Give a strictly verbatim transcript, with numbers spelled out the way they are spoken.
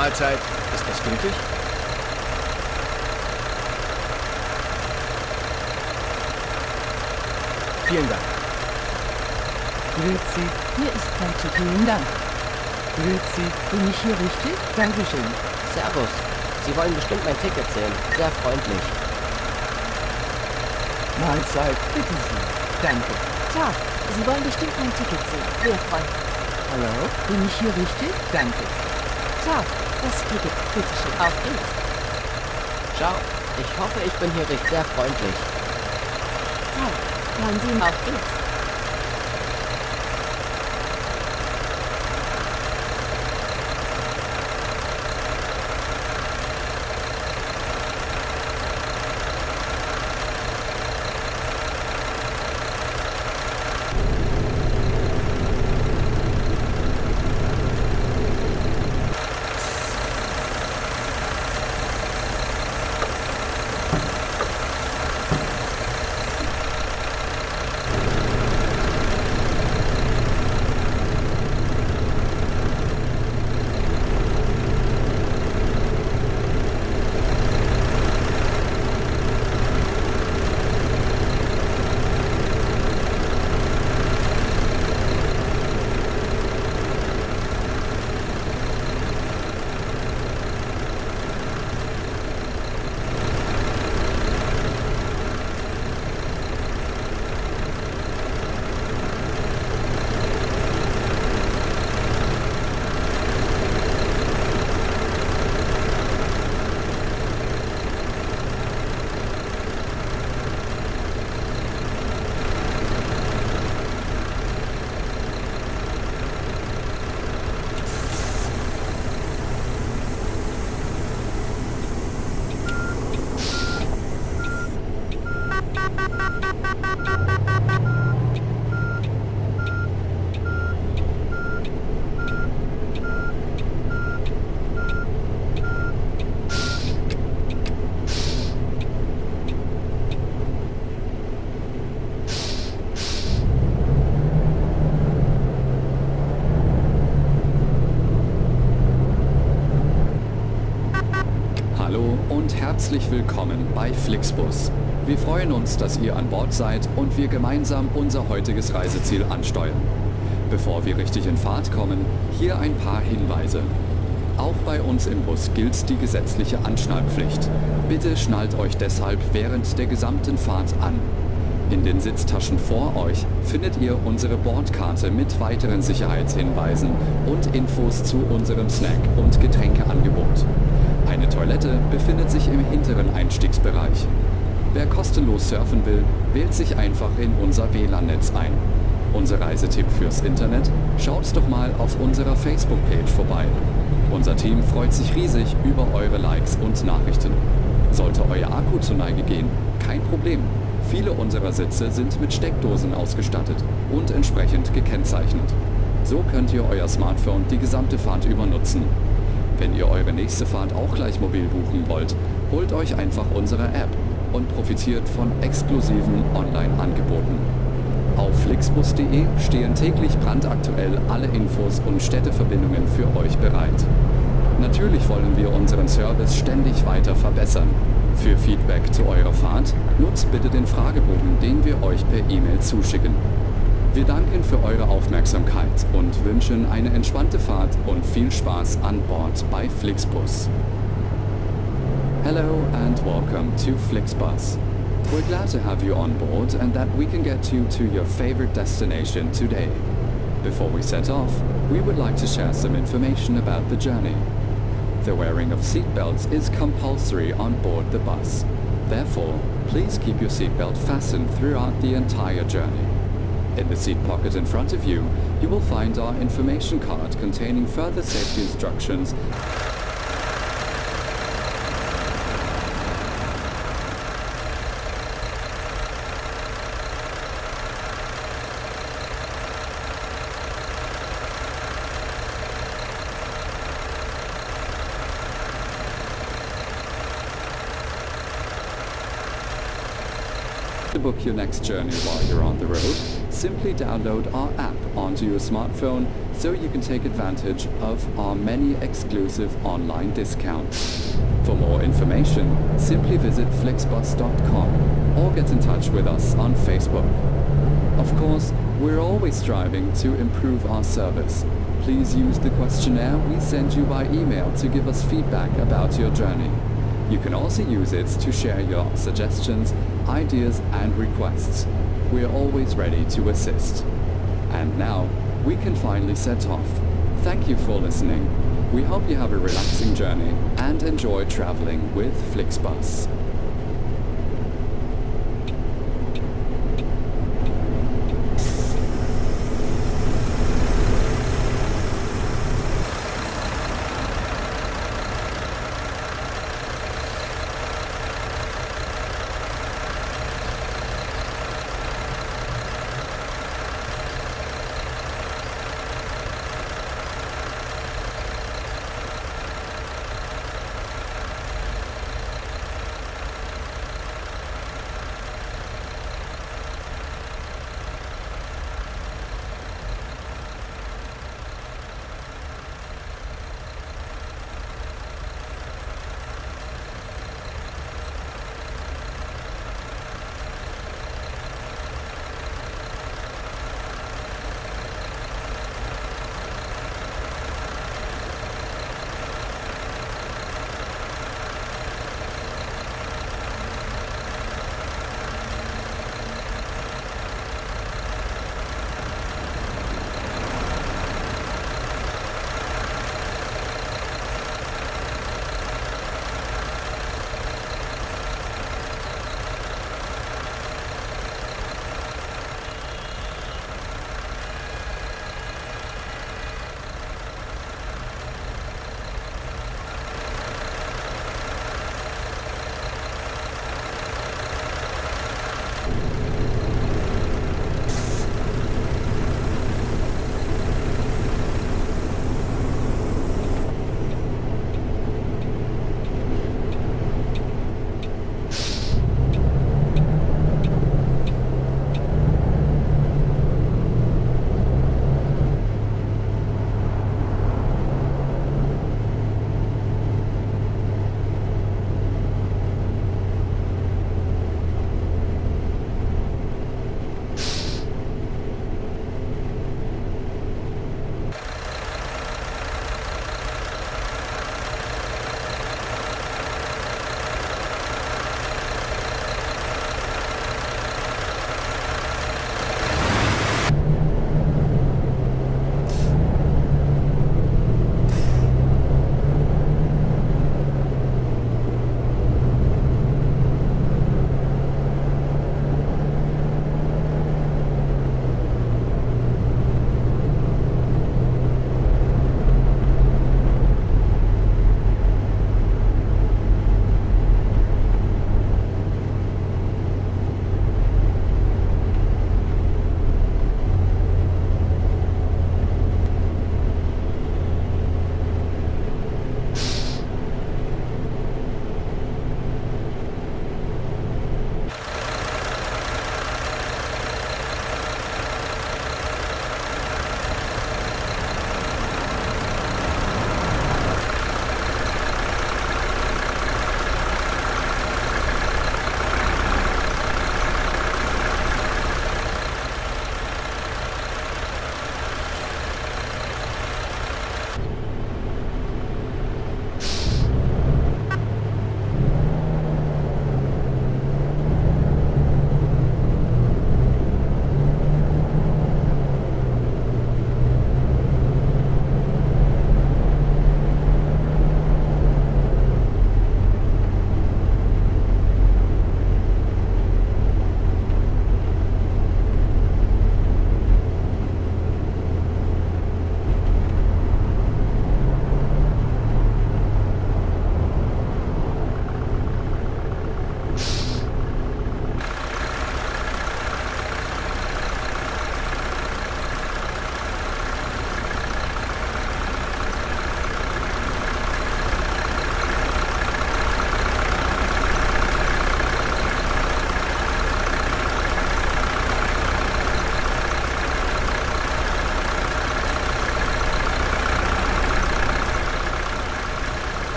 Mahlzeit, ist das gültig? Vielen Dank. Grüezi, hier ist kein zu vielen Dank. Grüezi, bin ich hier richtig? Dankeschön. Servus, Sie wollen bestimmt mein Ticket sehen. Sehr freundlich. Mahlzeit, bitte Sie. Danke. Tag, Sie wollen bestimmt mein Ticket sehen. Sehr freundlich. Hallo, bin ich hier richtig? Danke. Tag, das Ticket, bitte schön. Auf geht's. Ciao, ich hoffe, ich bin hier richtig. Sehr freundlich. Tag, wollen Sie mal auf geht's. Herzlich willkommen bei Flixbus. Wir freuen uns, dass ihr an Bord seid und wir gemeinsam unser heutiges Reiseziel ansteuern. Bevor wir richtig in Fahrt kommen, hier ein paar Hinweise. Auch bei uns im Bus gilt die gesetzliche Anschnallpflicht. Bitte schnallt euch deshalb während der gesamten Fahrt an. In den Sitztaschen vor euch findet ihr unsere Bordkarte mit weiteren Sicherheitshinweisen und Infos zu unserem Snack- und Getränkeangebot. Eine Toilette befindet sich im hinteren Einstiegsbereich. Wer kostenlos surfen will, wählt sich einfach in unser W L A N-Netz ein. Unser Reisetipp fürs Internet? Schaut doch mal auf unserer Facebook-Page vorbei. Unser Team freut sich riesig über eure Likes und Nachrichten. Sollte euer Akku zur Neige gehen, kein Problem. Viele unserer Sitze sind mit Steckdosen ausgestattet und entsprechend gekennzeichnet. So könnt ihr euer Smartphone die gesamte Fahrt über nutzen. Wenn ihr eure nächste Fahrt auch gleich mobil buchen wollt, holt euch einfach unsere App und profitiert von exklusiven Online-Angeboten. Auf flixbus punkt de stehen täglich brandaktuell alle Infos und Städteverbindungen für euch bereit. Natürlich wollen wir unseren Service ständig weiter verbessern. Für Feedback zu eurer Fahrt nutzt bitte den Fragebogen, den wir euch per E-Mail zuschicken. Wir danken für eure Aufmerksamkeit und wünschen eine entspannte Fahrt und viel Spaß an Bord bei Flixbus. Hello and welcome to Flixbus. We're glad to have you on board and that we can get you to your favorite destination today. Before we set off, we would like to share some information about the journey. The wearing of seatbelts is compulsory on board the bus. Therefore, please keep your seatbelt fastened throughout the entire journey. In the seat pocket in front of you, you will find our information card containing further safety instructions to book your next journey while you're on the road. Simply download our app onto your smartphone so you can take advantage of our many exclusive online discounts. For more information, simply visit flixbus dot com or get in touch with us on Facebook. Of course, we're always striving to improve our service. Please use the questionnaire we send you by email to give us feedback about your journey. You can also use it to share your suggestions, ideas and requests. We're always ready to assist. And now, we can finally set off. Thank you for listening. We hope you have a relaxing journey and enjoy traveling with Flixbus.